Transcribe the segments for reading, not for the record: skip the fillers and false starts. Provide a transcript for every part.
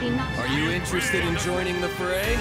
maybe not. Are you interested in joining the fray?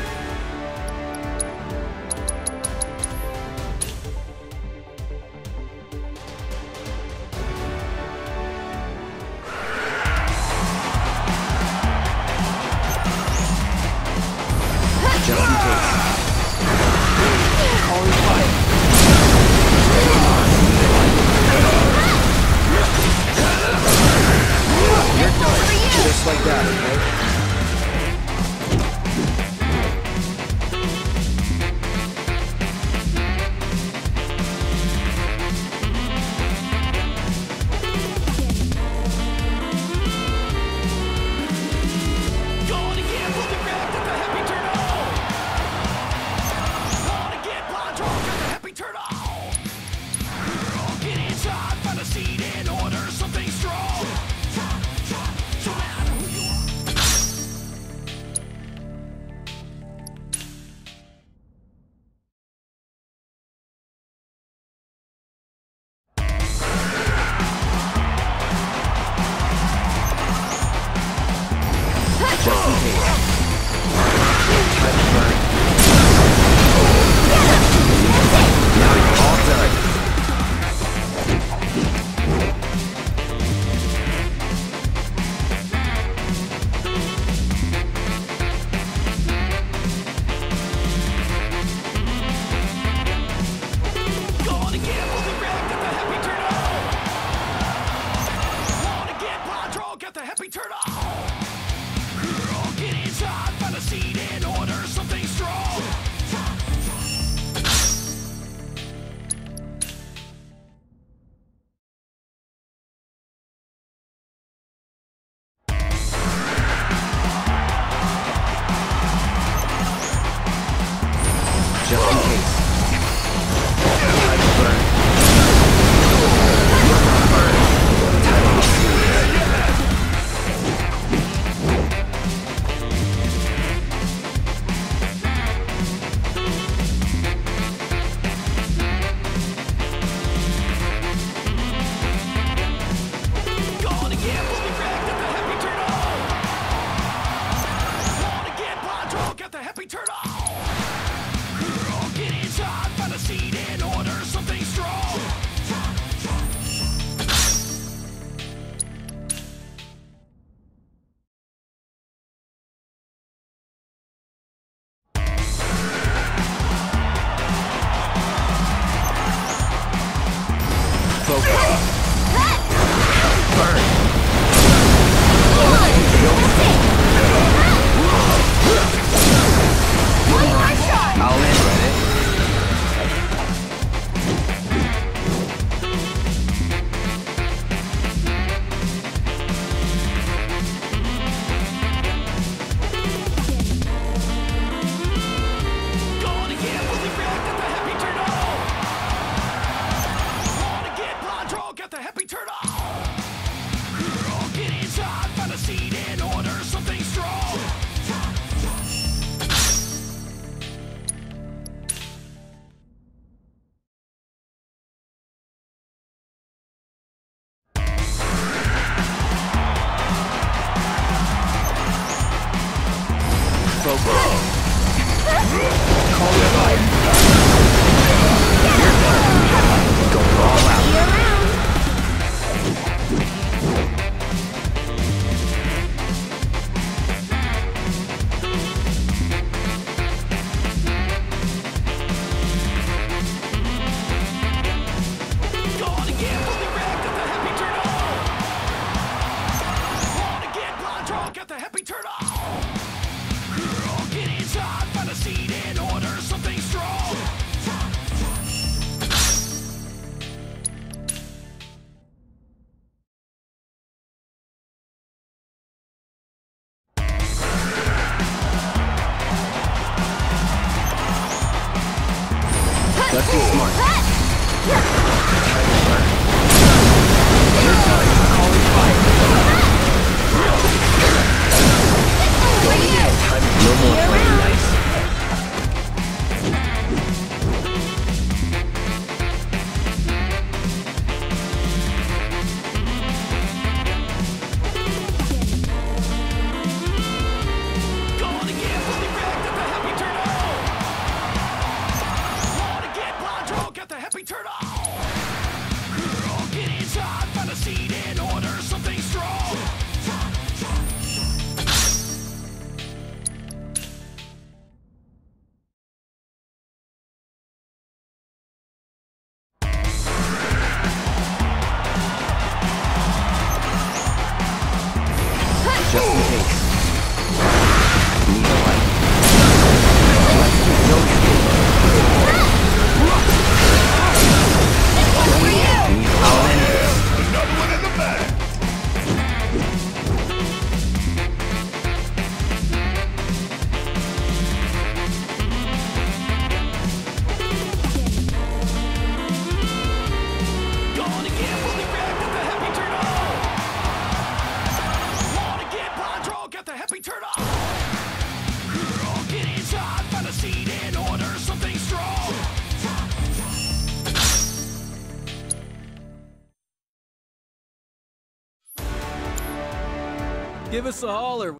Give us a holler.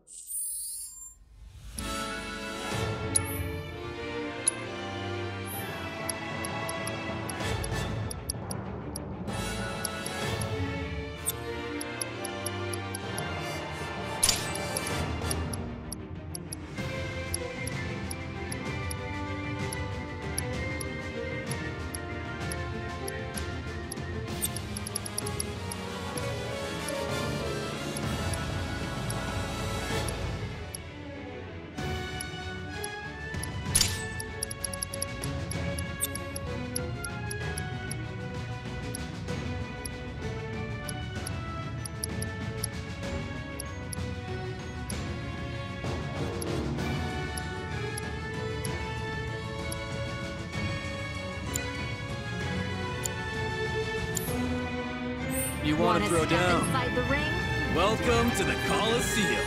You want to throw down? Inside the ring? Welcome to the Coliseum.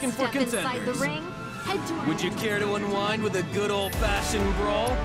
Looking for contenders. Would you care to unwind with a good old-fashioned brawl?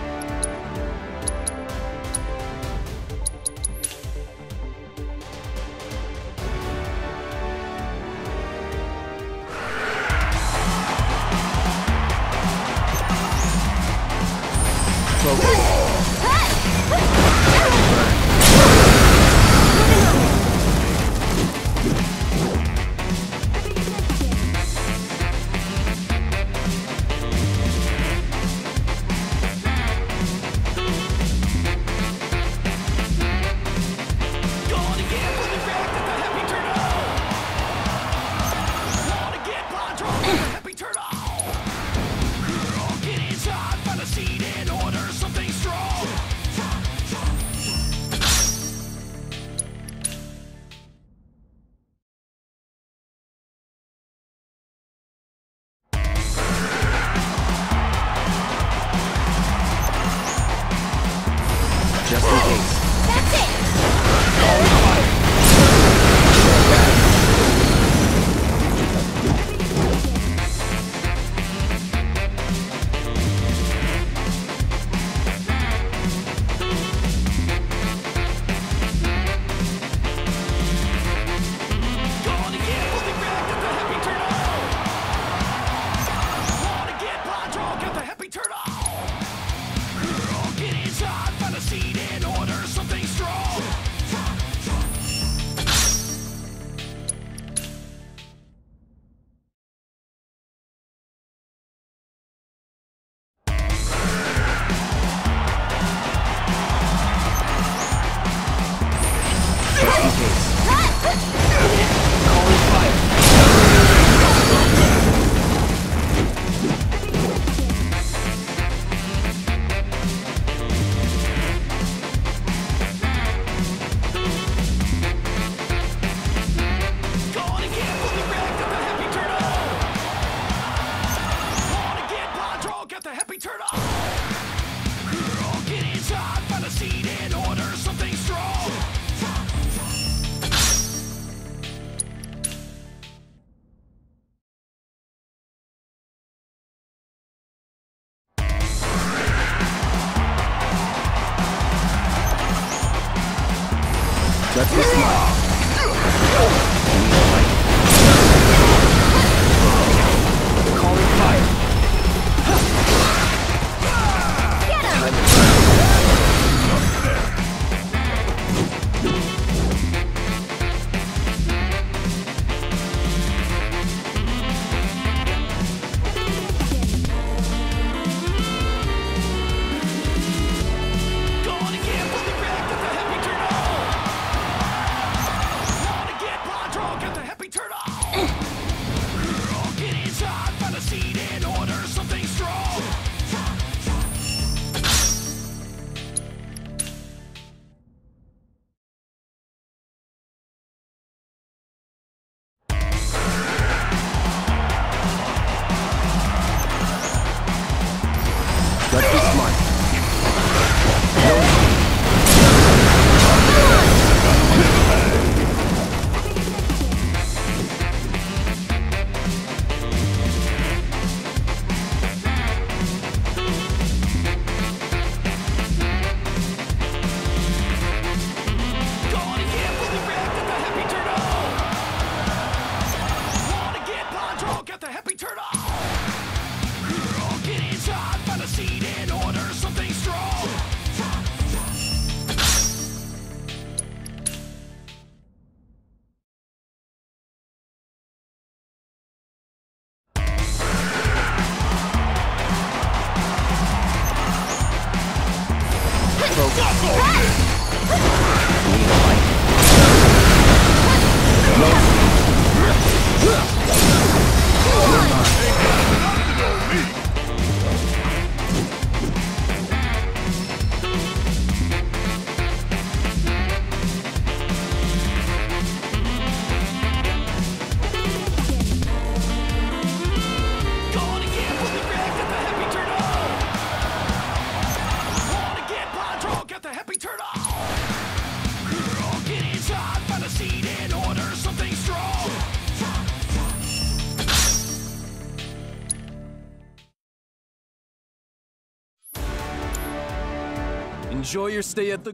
Enjoy your stay at the...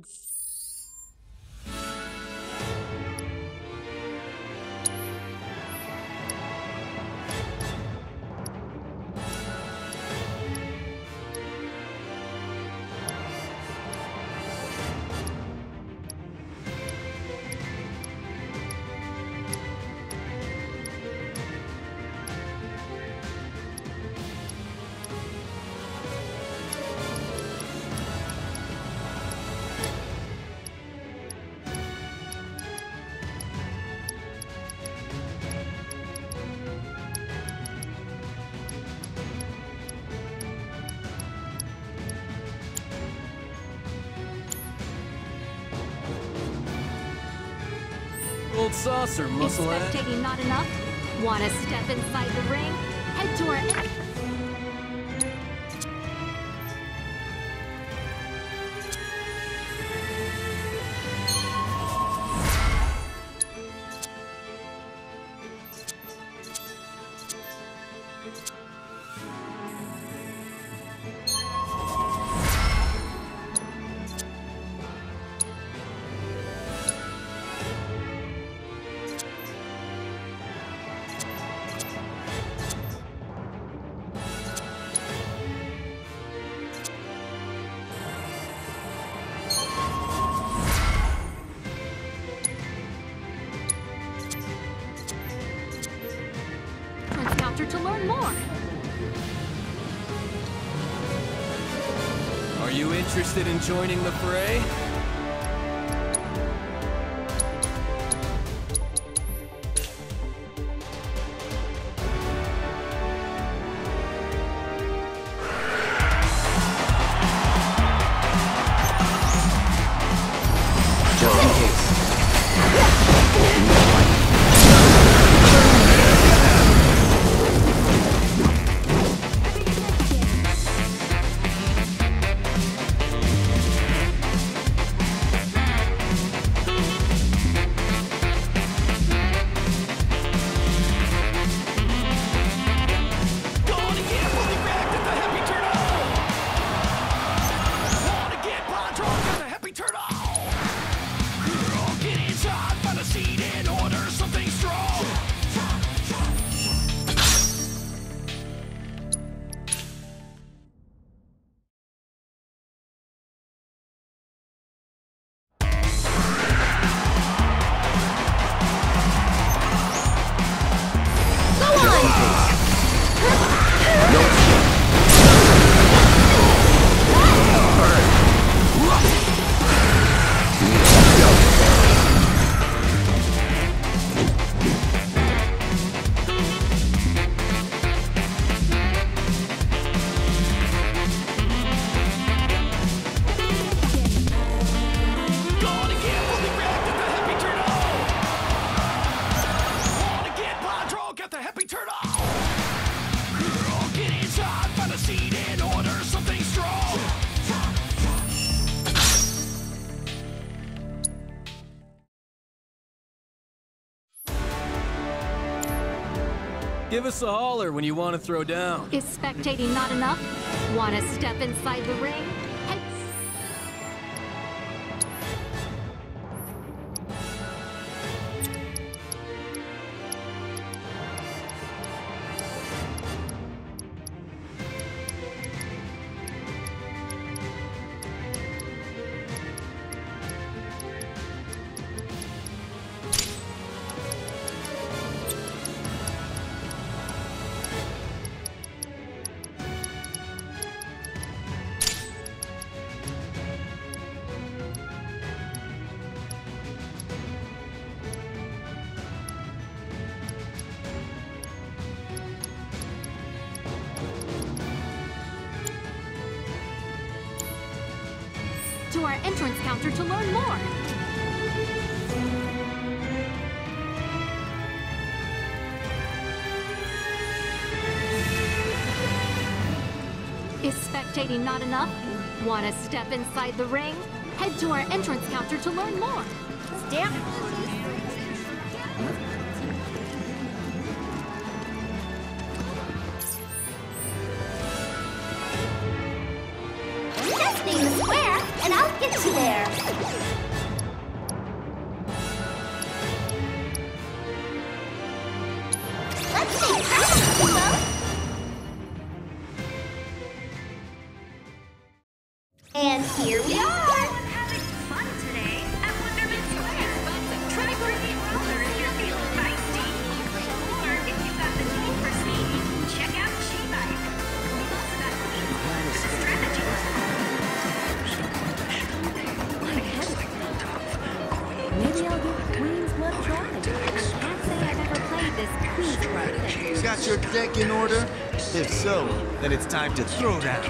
Saucer, muscle head. Taking not enough? Want to step inside the ring? Head to our... Are you interested in joining the fray? Give us a holler when you want to throw down. Is spectating not enough? Want to step inside the ring? To our entrance counter to learn more. Is spectating not enough? Want to step inside the ring? Head to our entrance counter to learn more. Stamp. Testing the square and out. get you there. Let's make action, and here we are. Got your deck in order? If so, then it's time to throw down.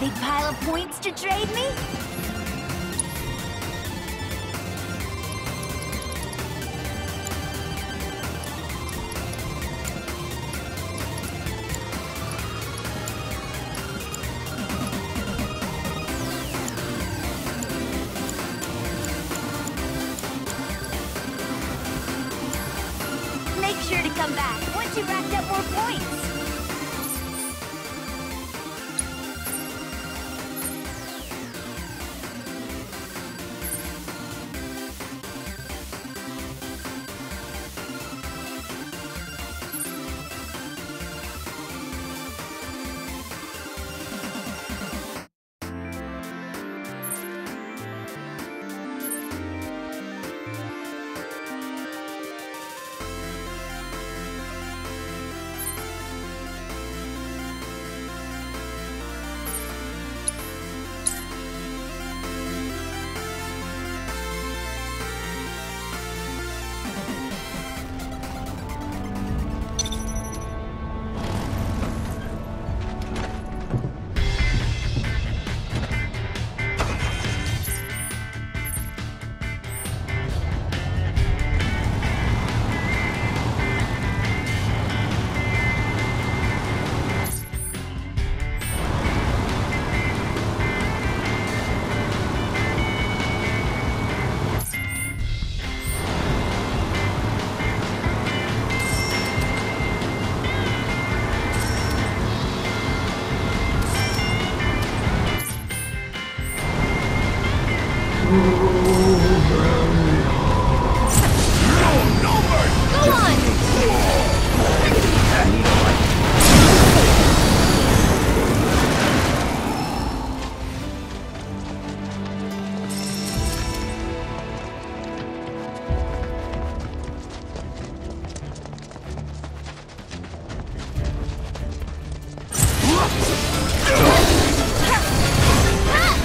big pile of points to trade me? Make sure to come back once you've racked up more points.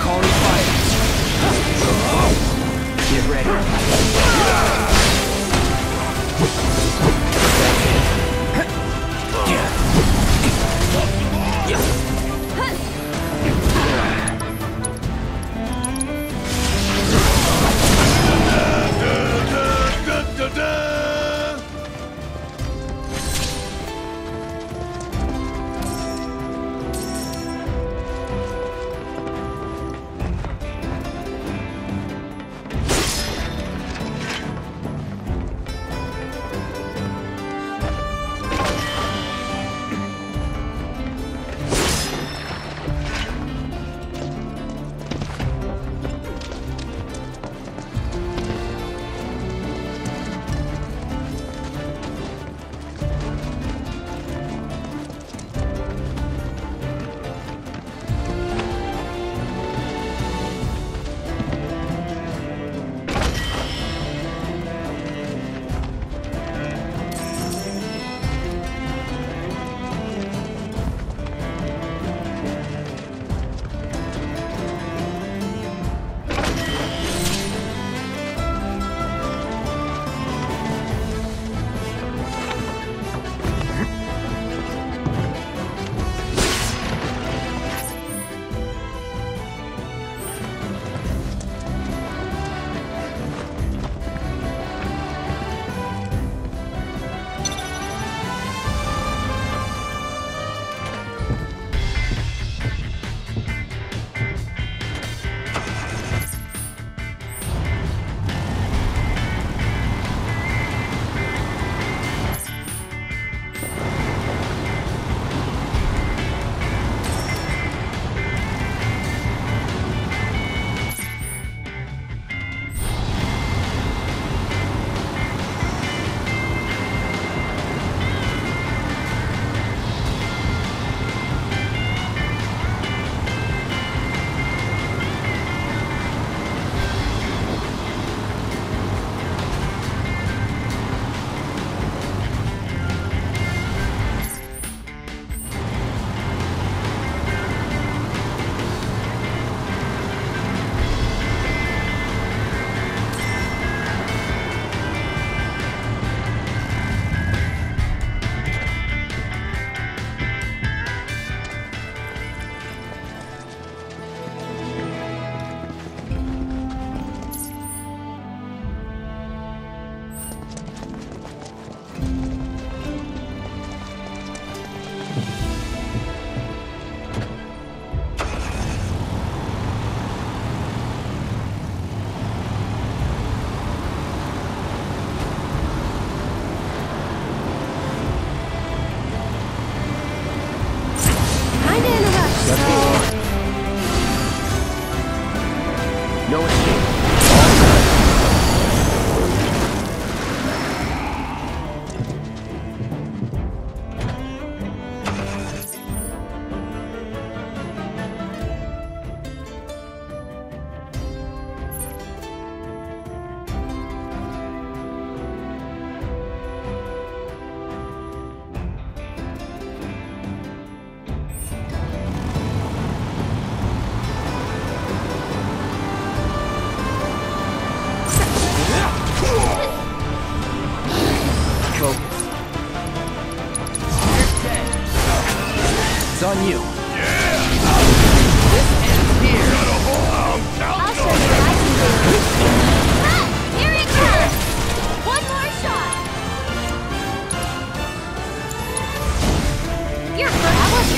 Call it fire. That's no escape. On you. Yeah. This ends here. I'll show you what I can do. Run! Here it comes! One more shot! You're forever so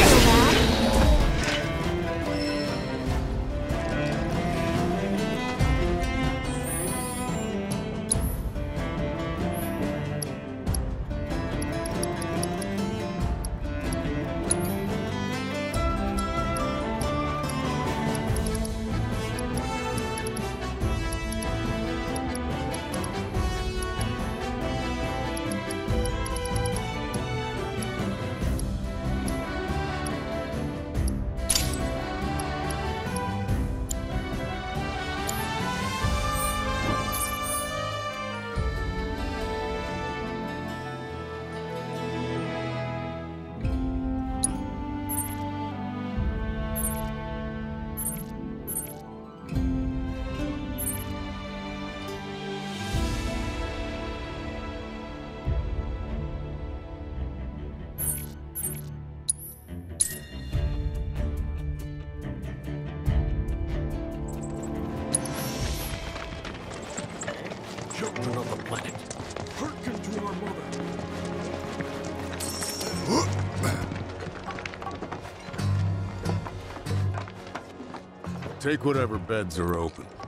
children of the planet, hearken to our mother. Take whatever beds are open.